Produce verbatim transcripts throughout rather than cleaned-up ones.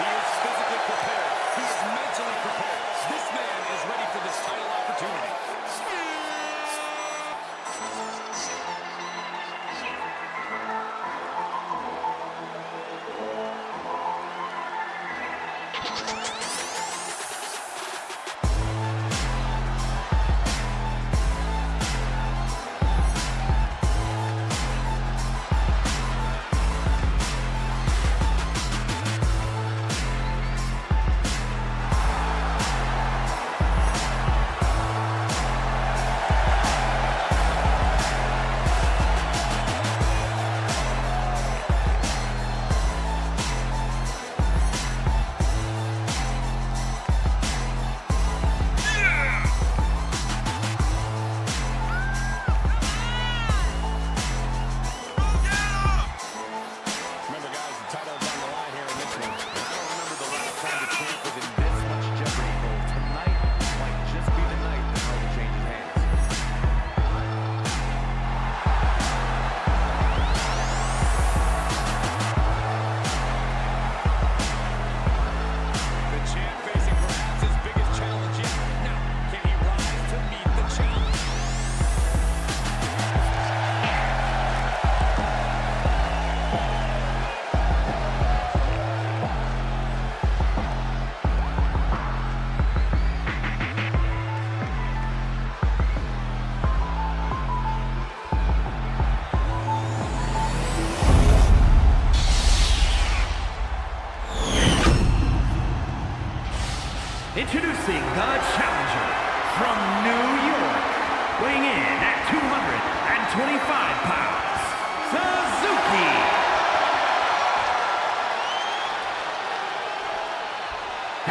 He is physically prepared. He is mentally prepared. This man is ready for this title opportunity. Introducing the challenger from New York, weighing in at two hundred twenty-five pounds, Suzuki.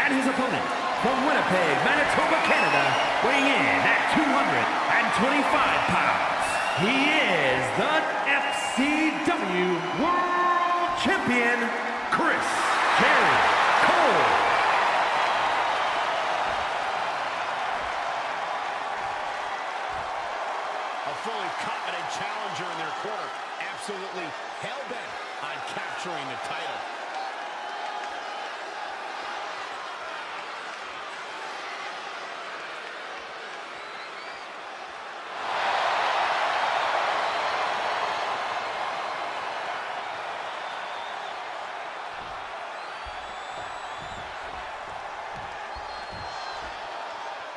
And his opponent from Winnipeg, Manitoba, Canada, weighing in at two hundred twenty-five pounds. He is the F C W World Champion, Chris Jericho Cole. A fully competent challenger in their corner, absolutely hell-bent on capturing the title.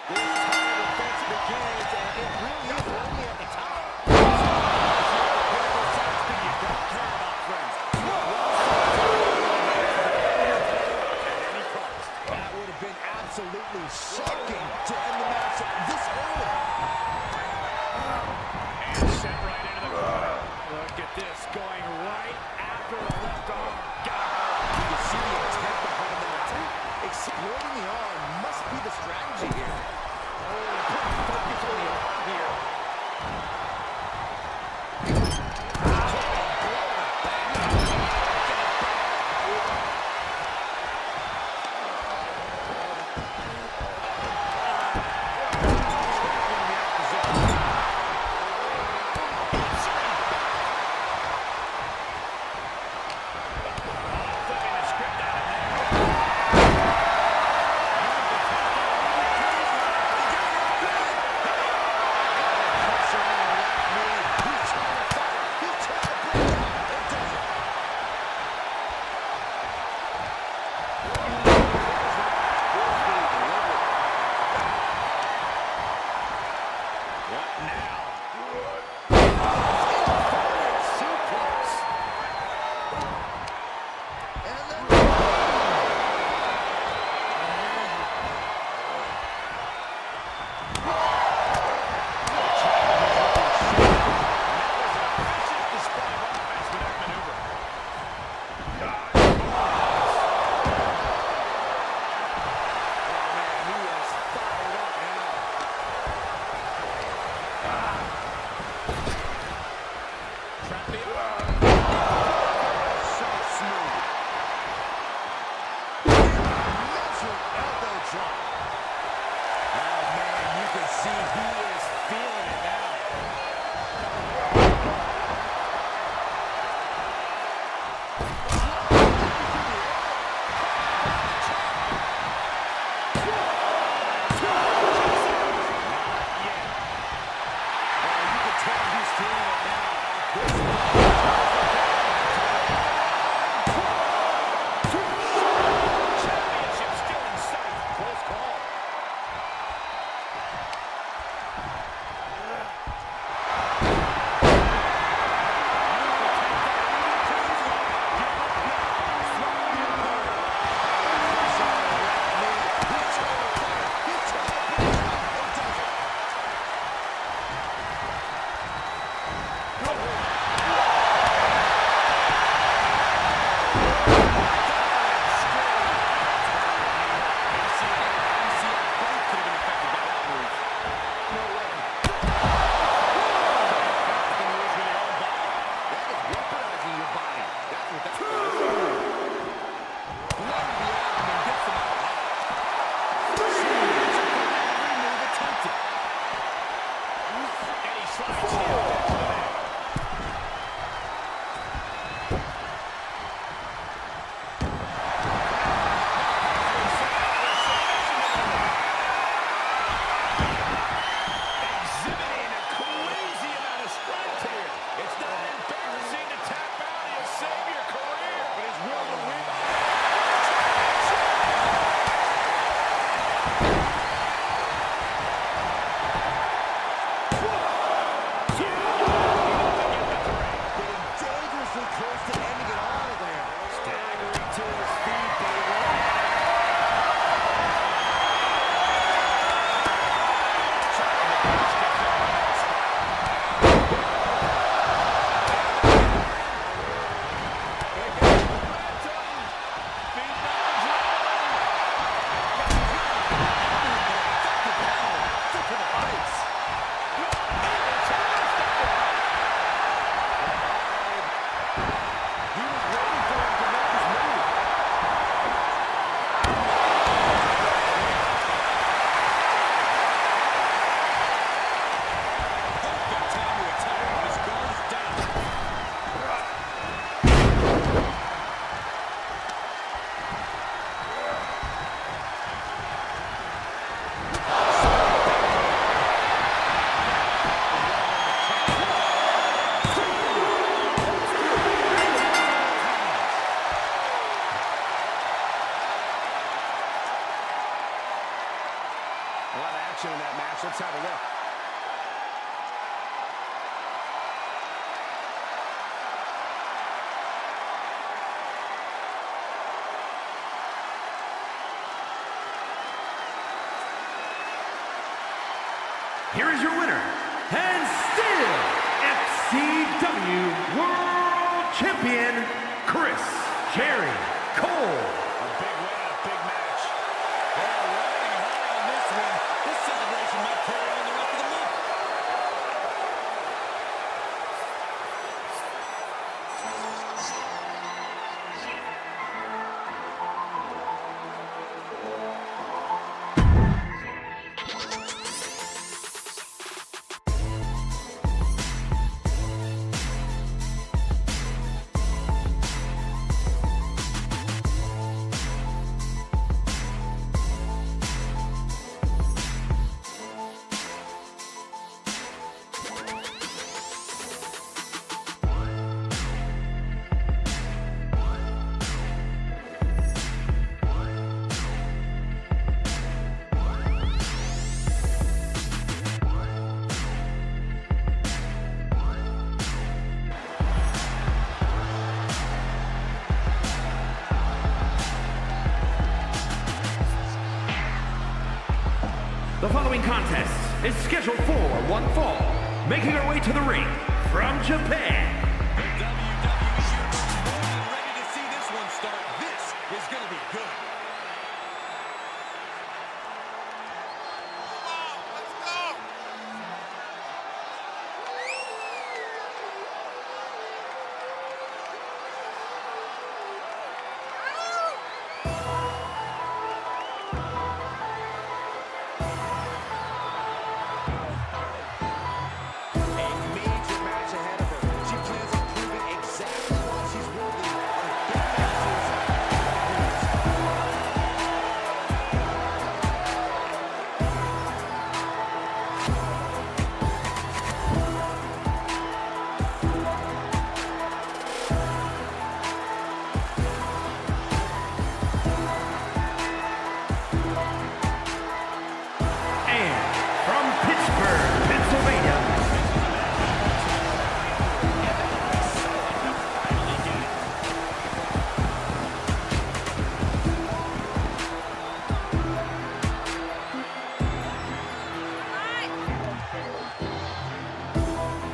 Oh! action in that match. Let's have a look. Here is your winner, and still F C W World Champion, Chris Jericho Cole. A big win, a big match. They're riding high on this one. This celebration might carry on the rest of the month. The following contest is scheduled for one fall, making her way to the ring from Japan. The W W E Universe is more than ready to see this one start. This is going to be good. Come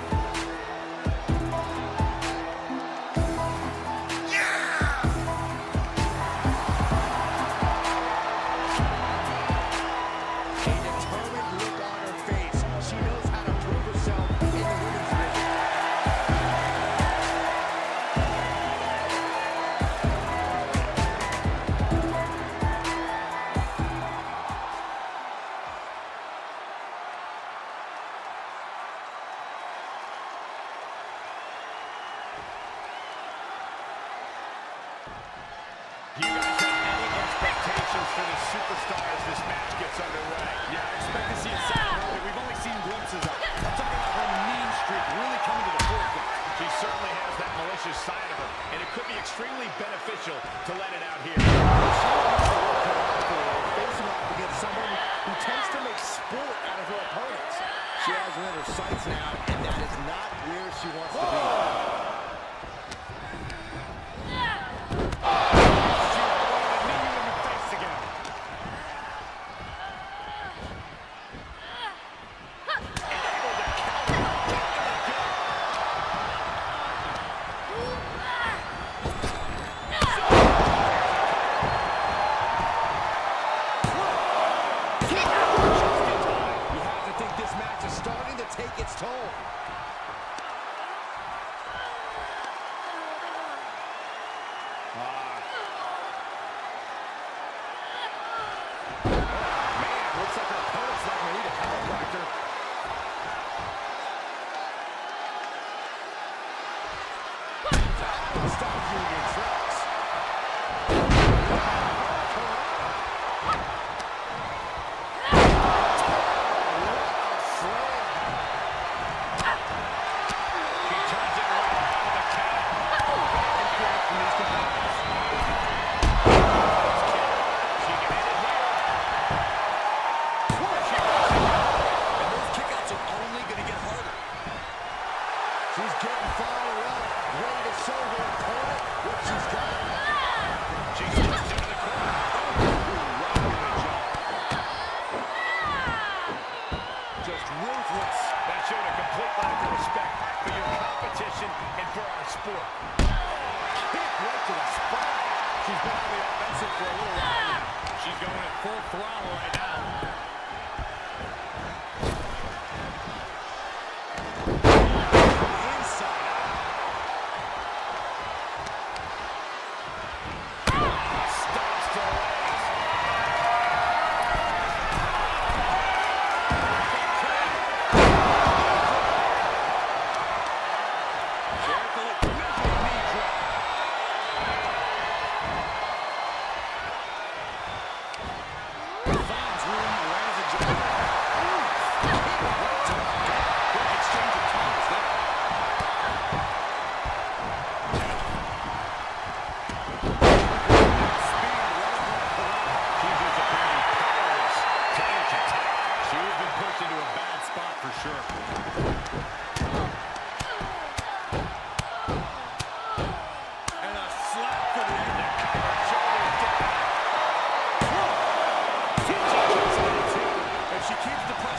on, let's go. Do you guys have any expectations for the superstar as this match gets underway? Yeah, I expect to see it sound early. We've only seen glimpses of it. I'm talking about her mean streak really coming to the forefront. She certainly has that malicious side of her, and it could be extremely beneficial to let it out here. She wants to work her out for her, facing off against someone who tends to make sport out of her opponents. She has it in her sights now, and that is not where she wants Whoa. to be.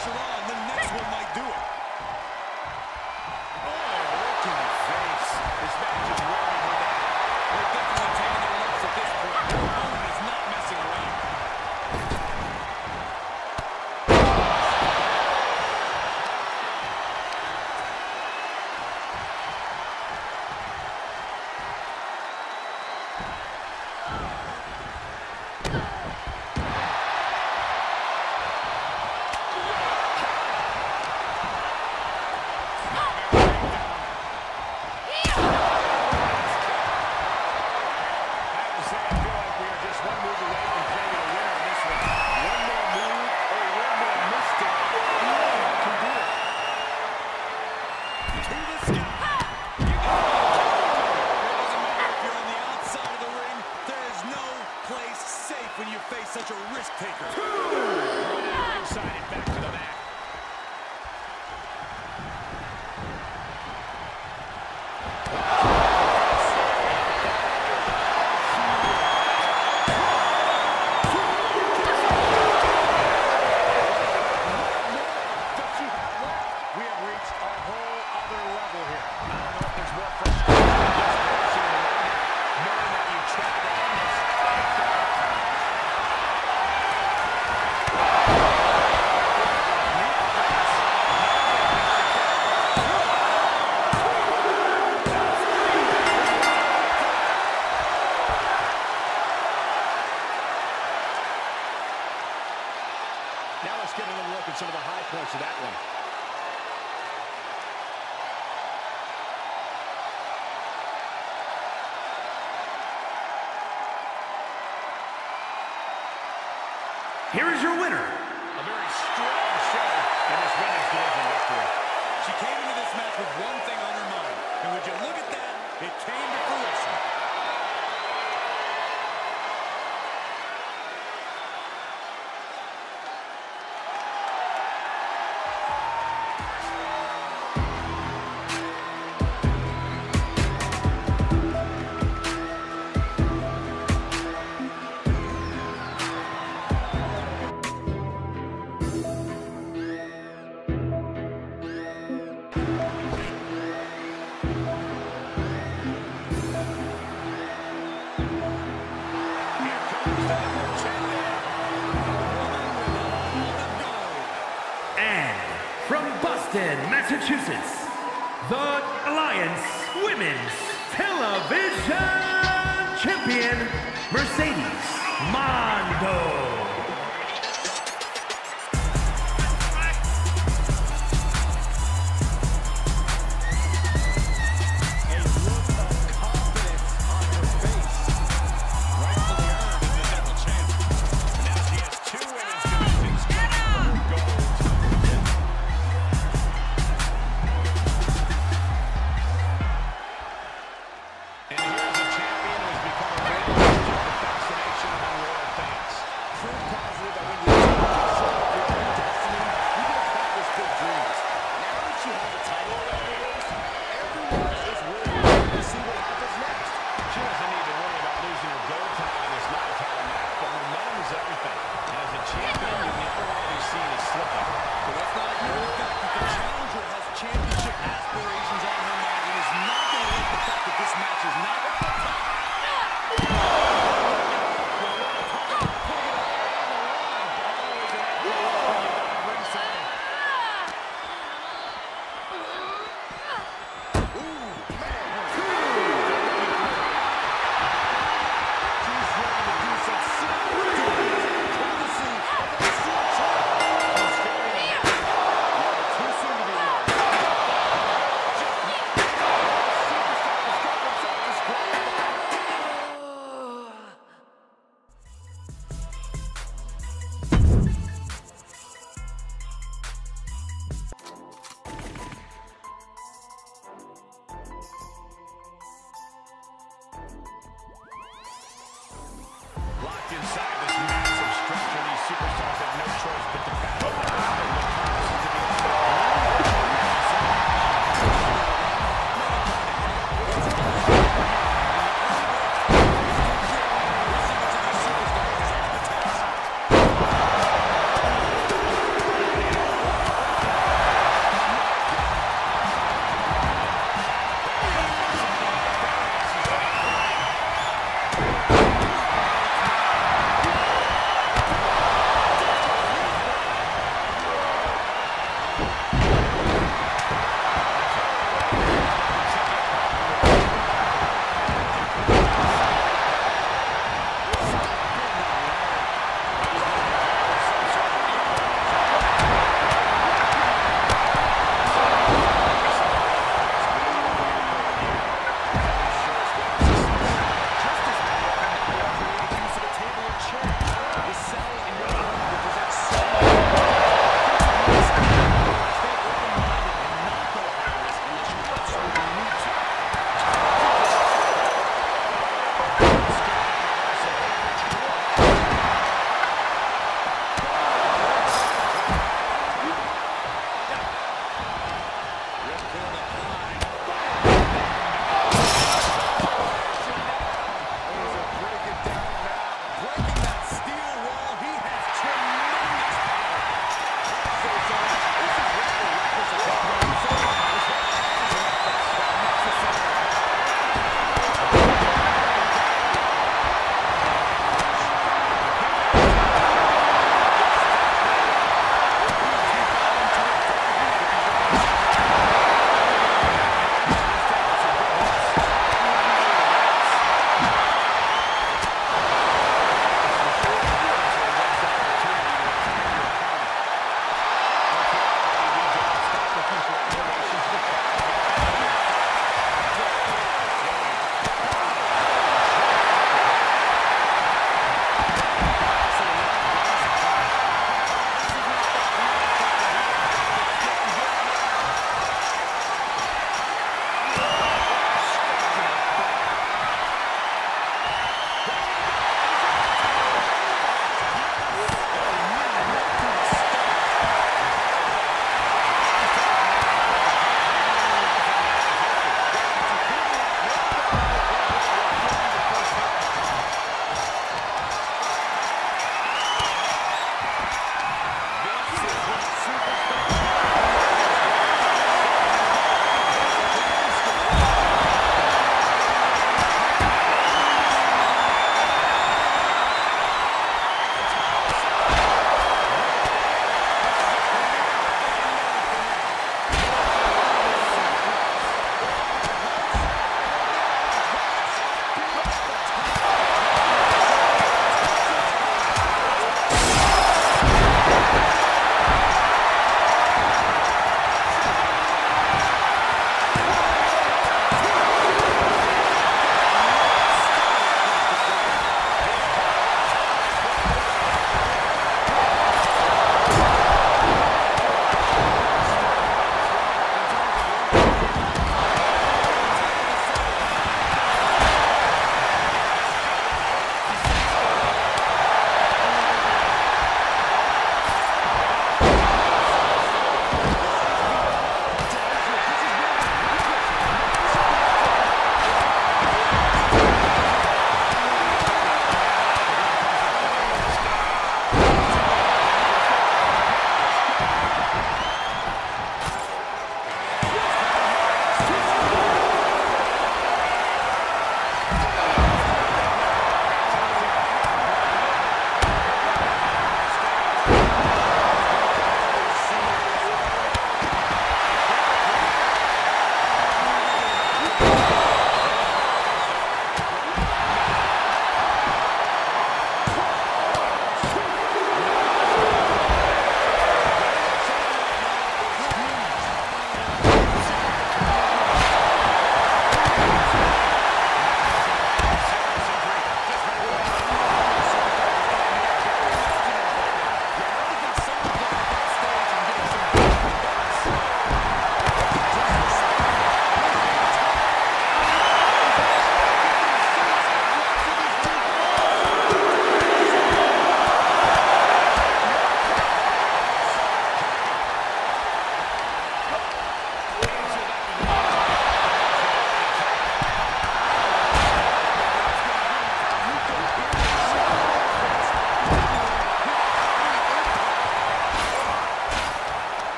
pressure on. The next one might do it. Oh, look in the face. This match is wearing her down. They're definitely taking their lumps at this point. Their opponent is not messing around. Here is your winner. A very strong show, and this win is delivered victory. She came into this match with one thing on her mind, and would you look at that, it came to fruition. Massachusetts, the Alliance Women's Television Champion, Mercedes Mondo.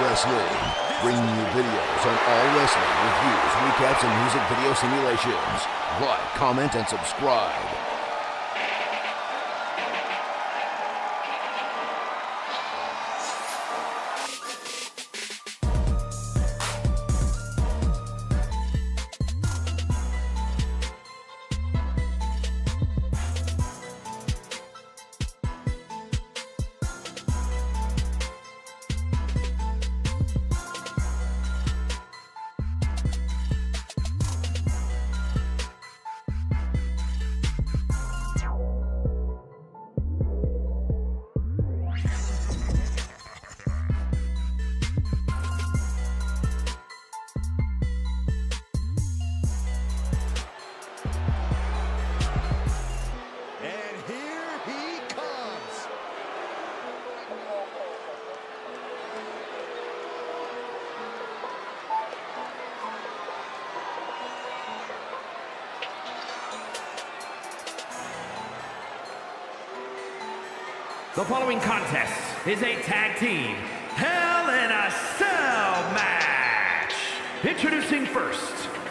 Wrestling, bringing you videos on all wrestling reviews, recaps, and music video simulations. Like, comment, and subscribe. The following contest is a tag team Hell in a Cell match. Introducing first,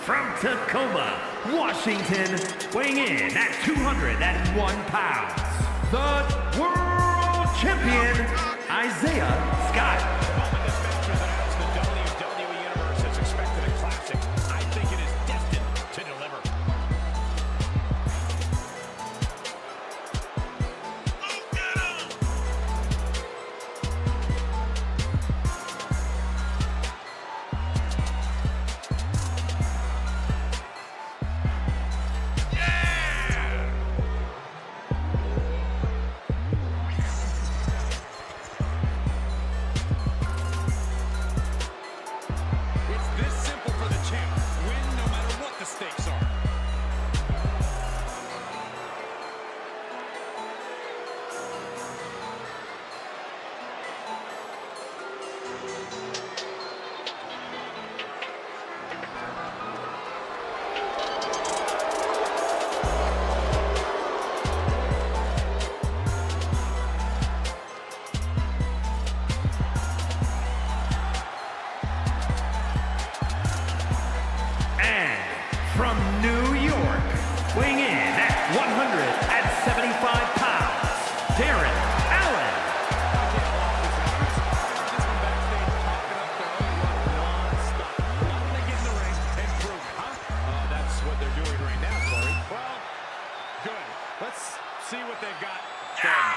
from Tacoma, Washington, weighing in at two hundred one pounds, the world champion, Isaiah Scott. Well, this match is announced, the W W E Universe has expected a classic. I think it is destined to deliver. Let's see what they've got done.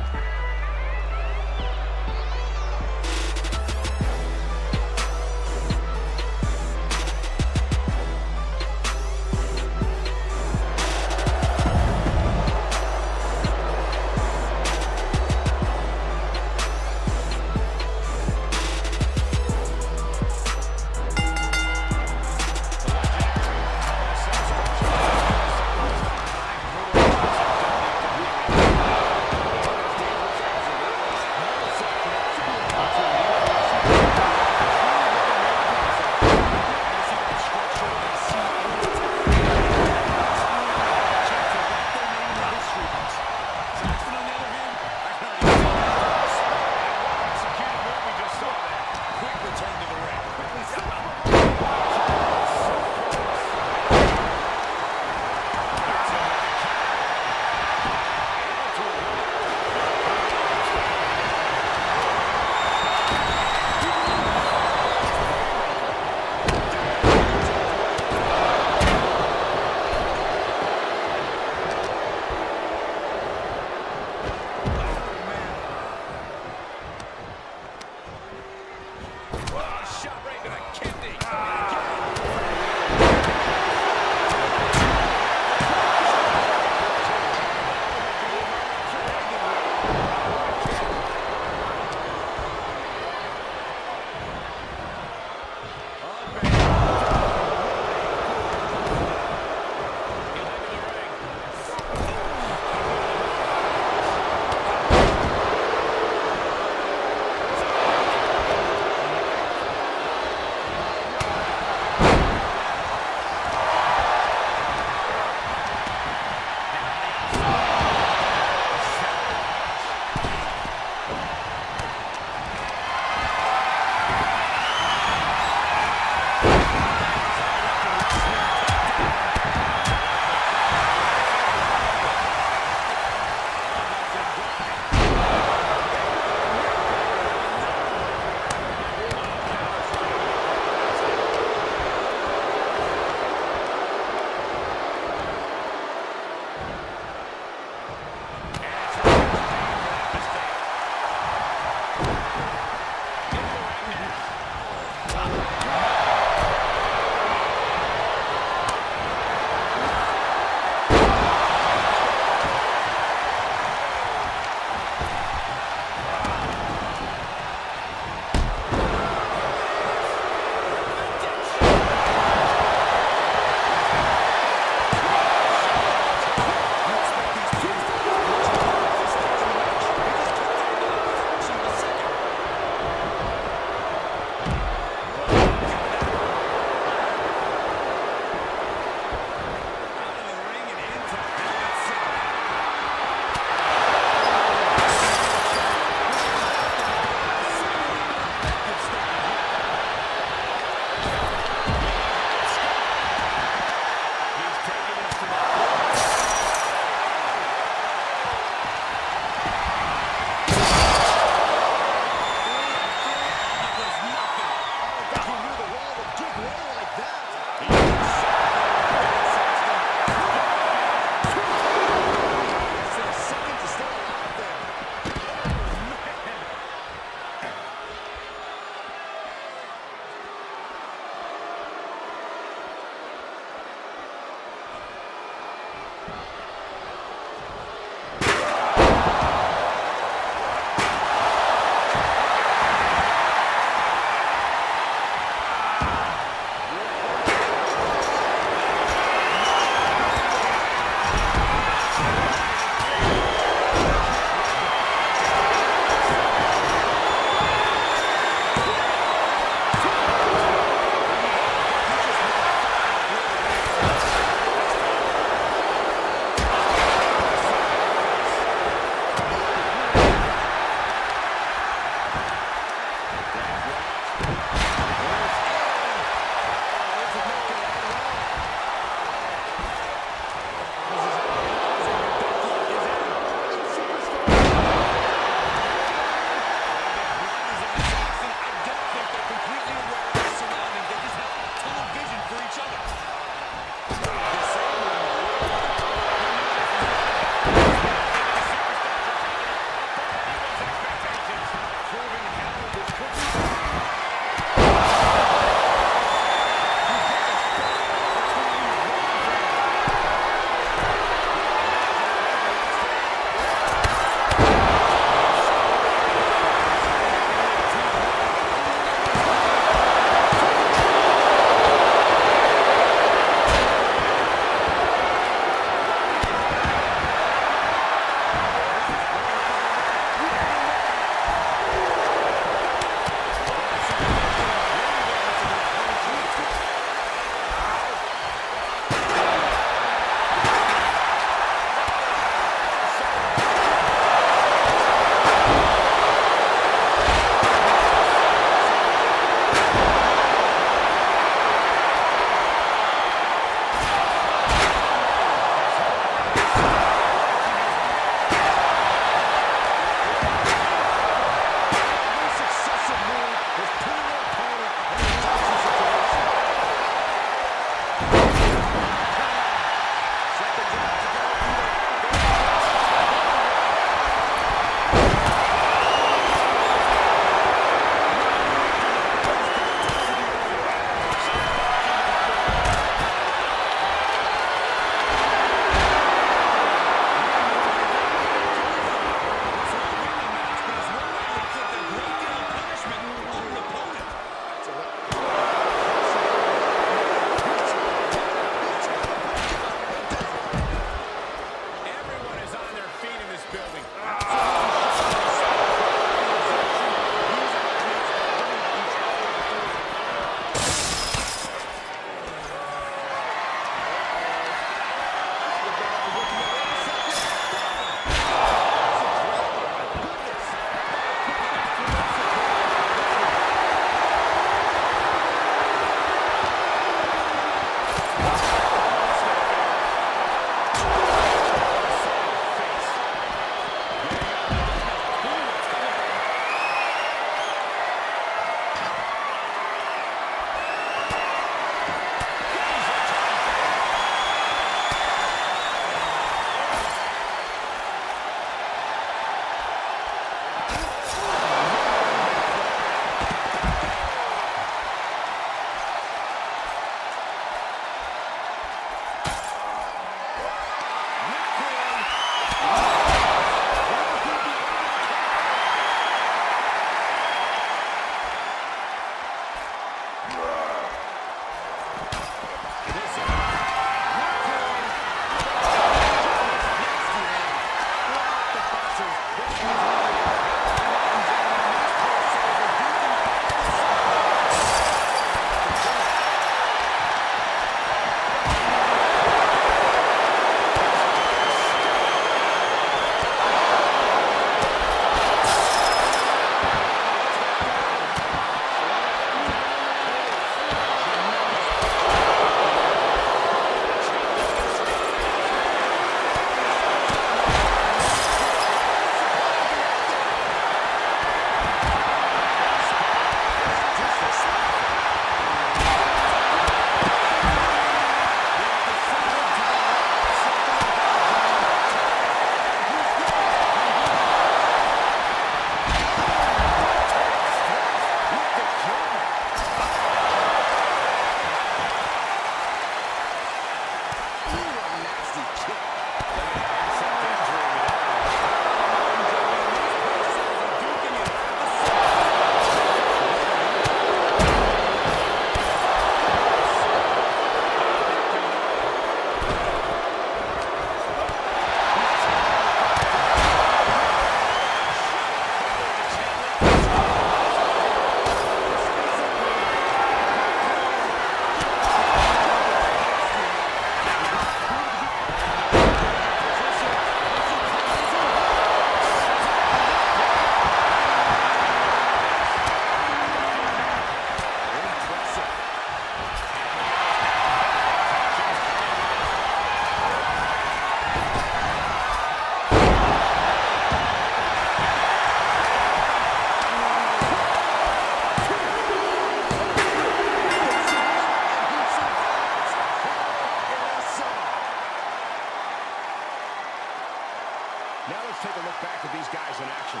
Now let's take a look back at these guys in action.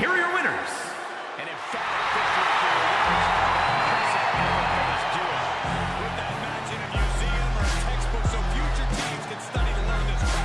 Here are your winners. And in fact, with that match in a museum or a textbook so future teams can study to learn this craft.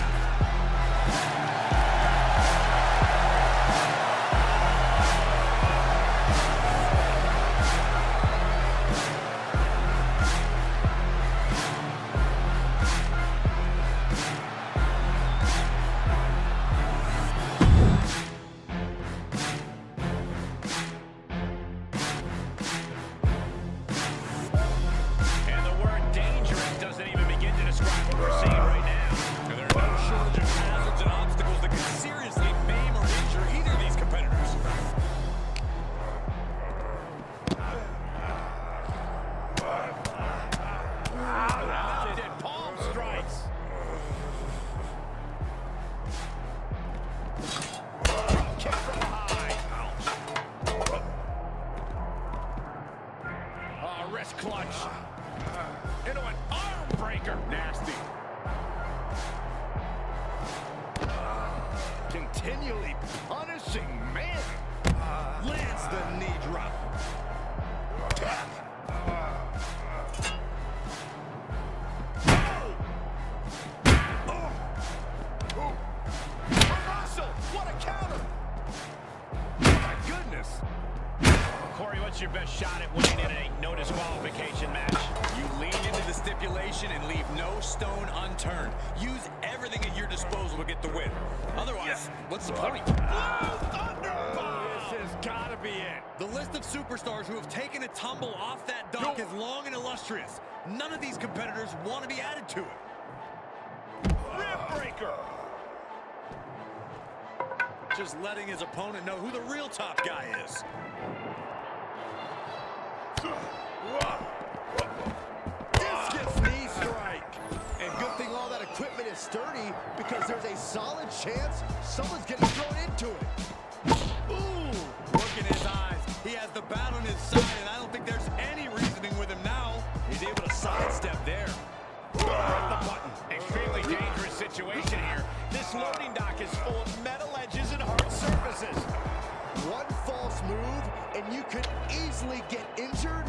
Your best shot at winning in a no disqualification match. You lean into the stipulation and leave no stone unturned. Use everything at your disposal to get the win. Otherwise, yes. What's the point? Oh, Thunderball! This has got to be it. The list of superstars who have taken a tumble off that dunk nope. is long and illustrious. None of these competitors want to be added to it. Rib breaker! Just letting his opponent know who the real top guy is. Discus knee strike. And good thing all that equipment is sturdy, because there's a solid chance someone's getting thrown into it. Ooh, look in his eyes. He has the bat on his side, and I don't think there's any reasoning with him now. He's able to sidestep there. Press the button. Extremely dangerous situation here. This loading dock is full of metal edges and hard surfaces. One false move, and you could easily get injured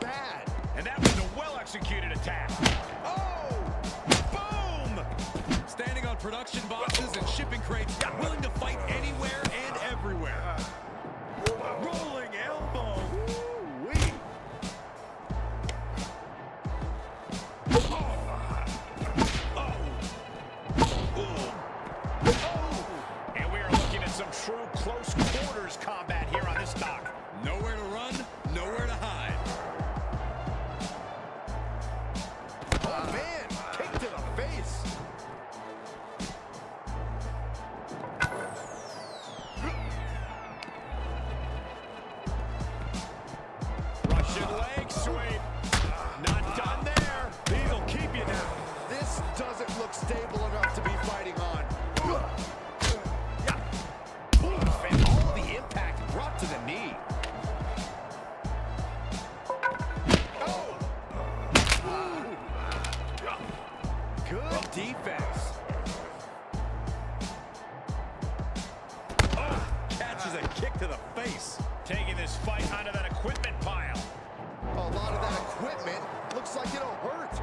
bad. And that was a well-executed attack. Oh! Boom! Standing on production boxes and shipping crates, willing to fight anywhere and everywhere. Rolling elbow. Woo-wee. Oh. Oh. Oh. And we are looking at some true close quarters combat here on this dock. Nowhere to run, nowhere to hide. Oh, man, kick to the face. Russian leg sweep. Not done there. These'll keep you down. This doesn't look stable enough to be fighting on. And all of the impact brought to the knee. Defense. Oh, catches a kick to the face. Taking this fight onto that equipment pile. A lot of that equipment looks like it'll hurt.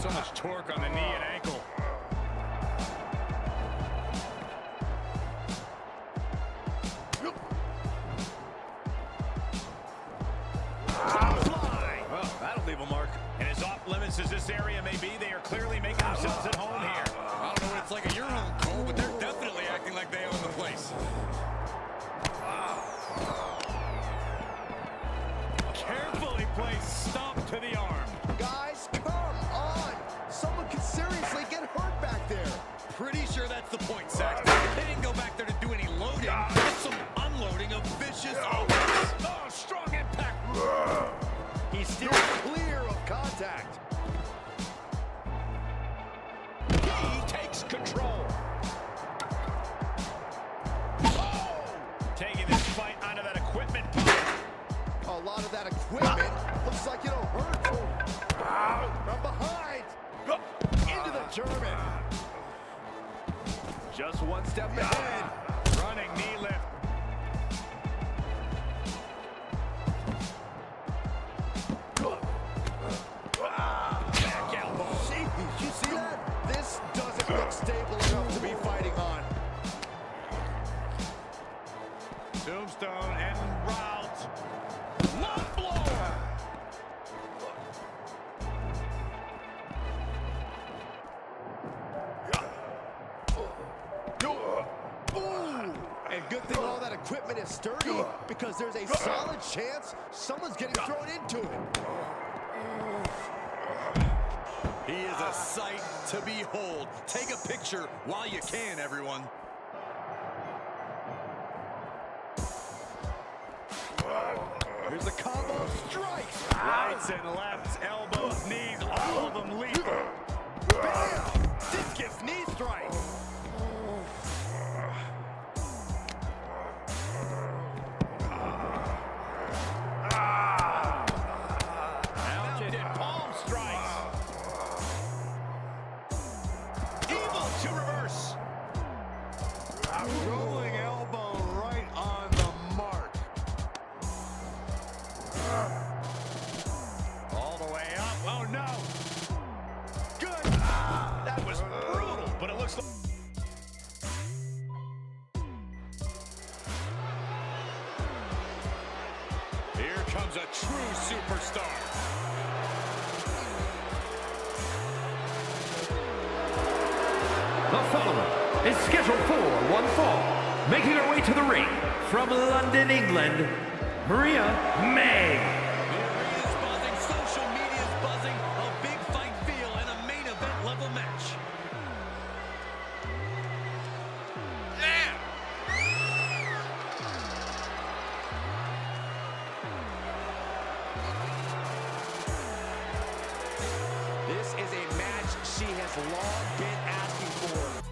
So much torque on the knee and ankle. As this area may be, they are clearly making themselves at home here. I don't know what it's like at your home, Cole, but they're definitely acting like they own the place. Carefully placed stomp to the arm. Guys, come on! Someone could seriously get hurt back there. Pretty sure that's the point, Saxton. They didn't go back there to do any loading. It's some unloading of vicious offense. Oh, strong impact. He's still clear of contact. that equipment looks like it'll hurt him. From behind, into the German. Just one step ahead. Running knee lift. Back elbow. See, you see that? This doesn't look stable enough to be fighting on. Tombstone and route. Left blow. And good thing all that equipment is sturdy, because there's a solid chance someone's getting thrown into it. He is a sight to behold. Take a picture while you can, everyone. Here's the combo strikes. Rights and lefts, elbows, knees, all of them leap. Bam! Discus knee strike. Comes a true superstar. The following is scheduled for one fall, making her way to the ring from London, England, Maria May. Maria is buzzing, social media is buzzing, a big fight feel and a main event level match. She has long been asking for.